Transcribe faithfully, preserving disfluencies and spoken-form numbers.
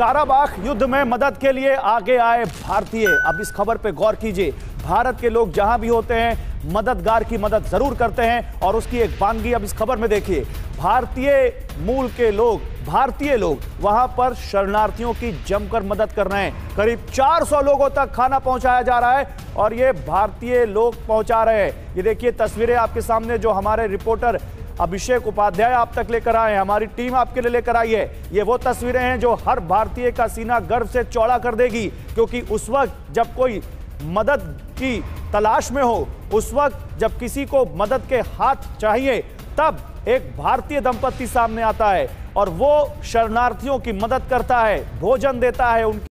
Karabakh युद्ध में मदद के लिए आगे आए भारतीय। अब इस खबर पे गौर कीजिए, भारत के लोग जहां भी होते हैं मददगार की मदद जरूर करते हैं और उसकी एक वानगी अब इस खबर में देखिए। भारतीय मूल के लोग भारतीय लोग वहां पर शरणार्थियों की जमकर मदद कर रहे हैं। करीब चार सौ लोगों तक खाना पहुंचाया जा रहा है और ये भारतीय लोग पहुंचा रहे हैं। ये देखिए तस्वीरें आपके सामने जो हमारे रिपोर्टर अभिषेक उपाध्याय आप तक लेकर आए, हमारी टीम आपके लिए लेकर आई है। ये वो तस्वीरें हैं जो हर भारतीय का सीना गर्व से चौड़ा कर देगी, क्योंकि उस वक्त जब कोई मदद की तलाश में हो, उस वक्त जब किसी को मदद के हाथ चाहिए, तब एक भारतीय दंपति सामने आता है और वो शरणार्थियों की मदद करता है, भोजन देता है उनकी।